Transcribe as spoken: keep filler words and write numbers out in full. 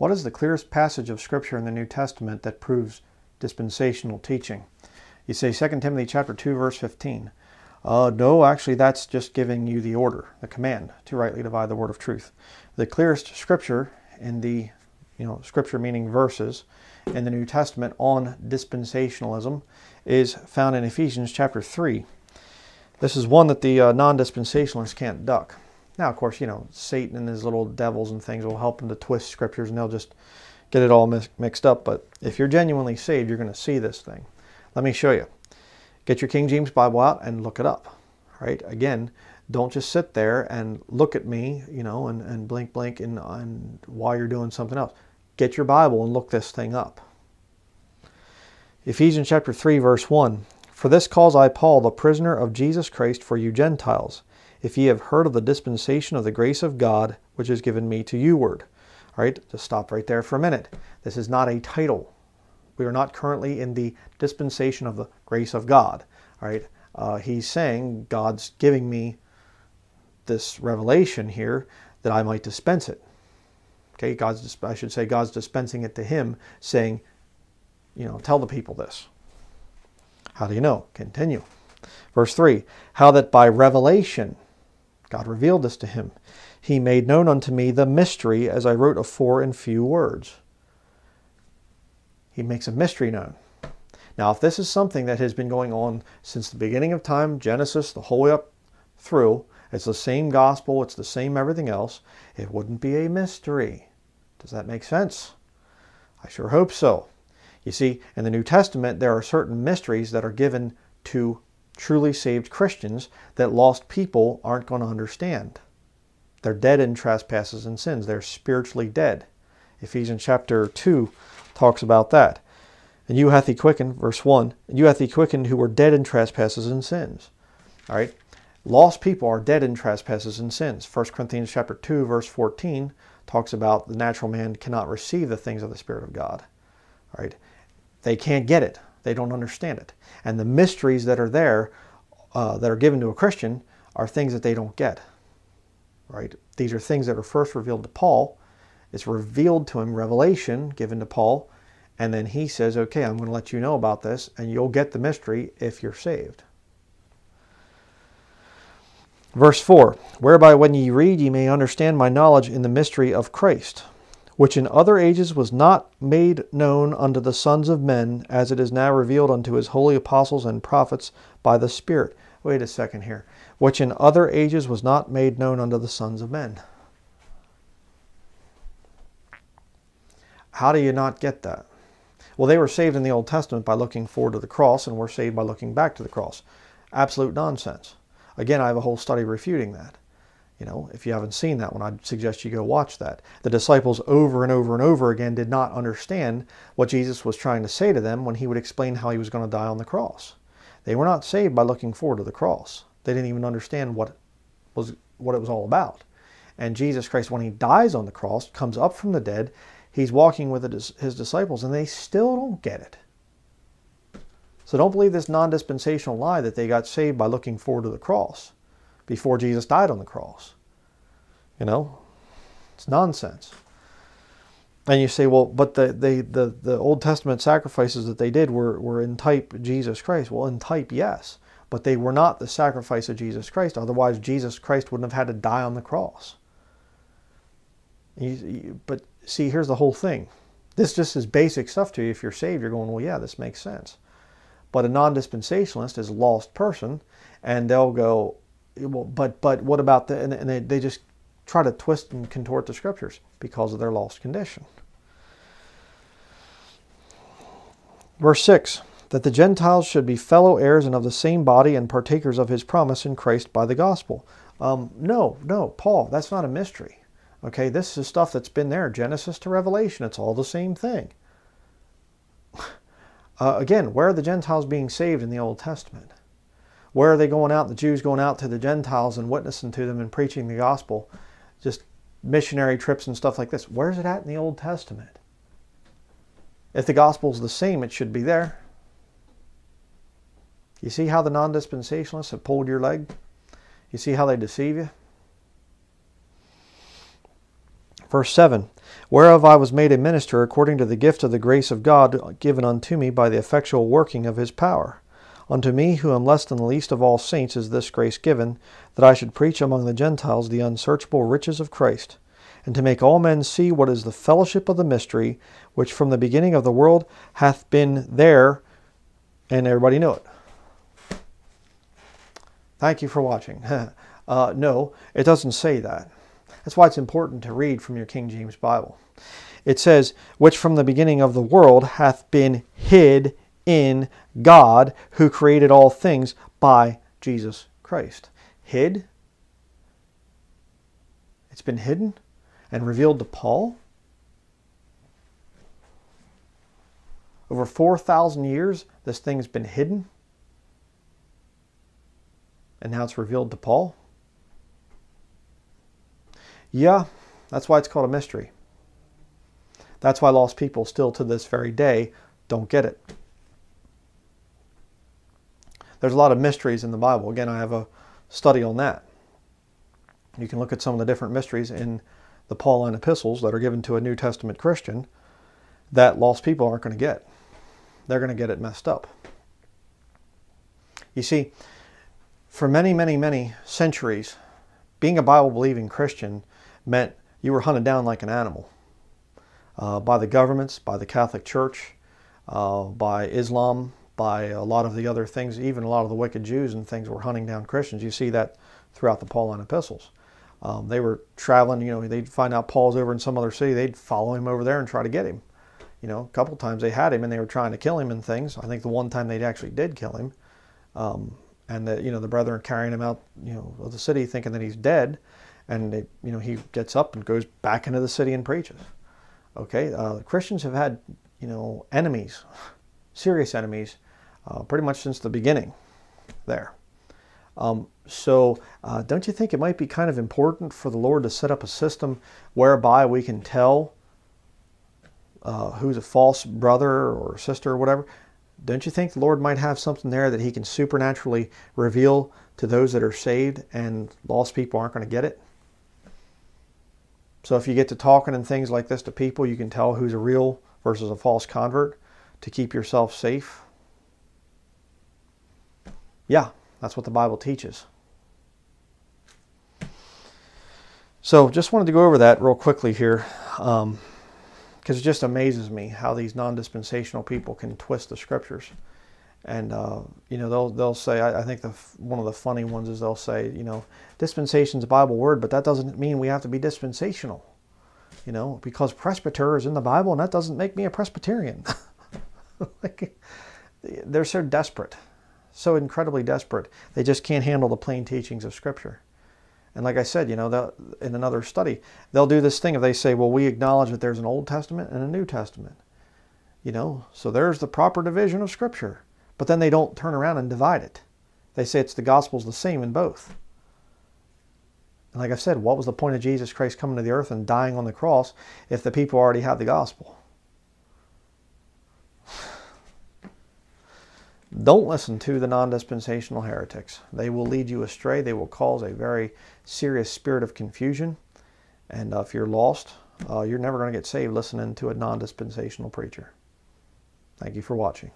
What is the clearest passage of Scripture in the New Testament that proves dispensational teaching? You say Second Timothy chapter two, verse fifteen. Uh, no, actually that's just giving you the order, the command, to rightly divide the word of truth. The clearest Scripture in the, you know, Scripture meaning verses, in the New Testament on dispensationalism is found in Ephesians chapter three. This is one that the uh, non-dispensationalists can't duck. Now, of course, you know, Satan and his little devils and things will help them to twist Scriptures, and they'll just get it all mis mixed up. But if you're genuinely saved, you're going to see this thing. Let me show you. Get your King James Bible out and look it up. Right? Again, don't just sit there and look at me, you know, and, and blink, blink, and, and while you're doing something else. Get your Bible and look this thing up. Ephesians chapter three, verse one. For this cause I, Paul, the prisoner of Jesus Christ, for you Gentiles, if ye have heard of the dispensation of the grace of God, which is given me to you ward. All right, just stop right there for a minute. This is not a title. We are not currently in the dispensation of the grace of God. All right, uh, he's saying God's giving me this revelation here that I might dispense it. Okay, God's, I should say God's dispensing it to him, saying, you know, tell the people this. How do you know? Continue. Verse three, how that by revelation God revealed this to him. He made known unto me the mystery as I wrote afore in few words. He makes a mystery known. Now, if this is something that has been going on since the beginning of time, Genesis, the whole way up through, it's the same gospel, it's the same everything else, it wouldn't be a mystery. Does that make sense? I sure hope so. You see, in the New Testament, there are certain mysteries that are given to truly saved Christians that lost people aren't going to understand. They're dead in trespasses and sins. They're spiritually dead. Ephesians chapter two talks about that. And you hath he quickened, verse one, and you hath he quickened who were dead in trespasses and sins. All right? Lost people are dead in trespasses and sins. First Corinthians chapter two, verse fourteen talks about the natural man cannot receive the things of the Spirit of God. All right? They can't get it. They don't understand it. And the mysteries that are there, uh, that are given to a Christian, are things that they don't get. Right? These are things that are first revealed to Paul. It's revealed to him, revelation given to Paul, and then he says, okay, I'm going to let you know about this, and you'll get the mystery if you're saved. Verse four, whereby when ye read ye may understand my knowledge in the mystery of Christ, which in other ages was not made known unto the sons of men, as it is now revealed unto his holy apostles and prophets by the Spirit. Wait a second here. Which in other ages was not made known unto the sons of men. How do you not get that? Well, they were saved in the Old Testament by looking forward to the cross, and were saved by looking back to the cross. Absolute nonsense. Again, I have a whole study refuting that. You know, if you haven't seen that one, I'd suggest you go watch that. The disciples over and over and over again did not understand what Jesus was trying to say to them when he would explain how he was going to die on the cross. They were not saved by looking forward to the cross. They didn't even understand what was what it was all about. And Jesus Christ, when he dies on the cross, comes up from the dead, he's walking with his disciples, and they still don't get it. So don't believe this non-dispensational lie that they got saved by looking forward to the cross before Jesus died on the cross. You know, it's nonsense. And you say, well, but the, the, the, the Old Testament sacrifices that they did were, were in type Jesus Christ. Well, in type, yes. But they were not the sacrifice of Jesus Christ. Otherwise, Jesus Christ wouldn't have had to die on the cross. You, you, but see, here's the whole thing. This just is basic stuff to you. If you're saved, you're going, well, yeah, this makes sense. But a non-dispensationalist is a lost person, and they'll go, well, but, but what about the... And, and they, they just... try to twist and contort the Scriptures because of their lost condition. Verse six, that the Gentiles should be fellow heirs and of the same body and partakers of his promise in Christ by the gospel. Um, no, no, Paul, that's not a mystery. Okay, this is stuff that's been there, Genesis to Revelation. It's all the same thing. Uh, again, where are the Gentiles being saved in the Old Testament? Where are they going out? The Jews going out to the Gentiles and witnessing to them and preaching the gospel. Just missionary trips and stuff like this. Where's it at in the Old Testament? If the gospel's the same, it should be there. You see how the non-dispensationalists have pulled your leg? You see how they deceive you? Verse seven, whereof I was made a minister according to the gift of the grace of God given unto me by the effectual working of his power. Unto me, who am less than the least of all saints, is this grace given, that I should preach among the Gentiles the unsearchable riches of Christ, and to make all men see what is the fellowship of the mystery, which from the beginning of the world hath been there, and everybody knew it. Thank you for watching. uh, no, it doesn't say that. That's why it's important to read from your King James Bible. It says, which from the beginning of the world hath been hid in God, who created all things by Jesus Christ. Hid? It's been hidden and revealed to Paul? Over four thousand years, this thing's been hidden, and now it's revealed to Paul? Yeah, that's why it's called a mystery. That's why lost people still to this very day don't get it. There's a lot of mysteries in the Bible. Again, I have a study on that. You can look at some of the different mysteries in the Pauline epistles that are given to a New Testament Christian that lost people aren't going to get. They're going to get it messed up. You see, for many, many, many centuries, being a Bible-believing Christian meant you were hunted down like an animal uh, by the governments, by the Catholic Church, uh, by Islam, by a lot of the other things. Even a lot of the wicked Jews and things were hunting down Christians. You see that throughout the Pauline epistles. Um, they were traveling, you know, they'd find out Paul's over in some other city, they'd follow him over there and try to get him. You know, a couple times they had him and they were trying to kill him and things. I think the one time they actually did kill him, um, and the, you know, the brethren carrying him out, you know, of the city thinking that he's dead, and they, you know, he gets up and goes back into the city and preaches. Okay, uh, Christians have had, you know, enemies, serious enemies, Uh, pretty much since the beginning there. Um, so uh, don't you think it might be kind of important for the Lord to set up a system whereby we can tell uh, who's a false brother or sister or whatever? Don't you think the Lord might have something there that he can supernaturally reveal to those that are saved and lost people aren't going to get it? So if you get to talking and things like this to people, you can tell who's a real versus a false convert to keep yourself safe. Yeah, that's what the Bible teaches. So just wanted to go over that real quickly here, because um, it just amazes me how these non-dispensational people can twist the scriptures. And, uh, you know, they'll, they'll say, I, I think the, one of the funny ones is they'll say, you know, dispensation's a Bible word, but that doesn't mean we have to be dispensational, you know, because presbyter is in the Bible, and that doesn't make me a Presbyterian. Like, they're so desperate. So incredibly desperate. They just can't handle the plain teachings of Scripture. And like I said, you know, in another study, they'll do this thing if they say, well, we acknowledge that there's an Old Testament and a New Testament. You know, so there's the proper division of Scripture. But then they don't turn around and divide it. They say it's the Gospel's the same in both. And like I said, what was the point of Jesus Christ coming to the earth and dying on the cross if the people already had the Gospel? Don't listen to the non-dispensational heretics. They will lead you astray. They will cause a very serious spirit of confusion. And uh, if you're lost, uh, you're never going to get saved listening to a non-dispensational preacher. Thank you for watching.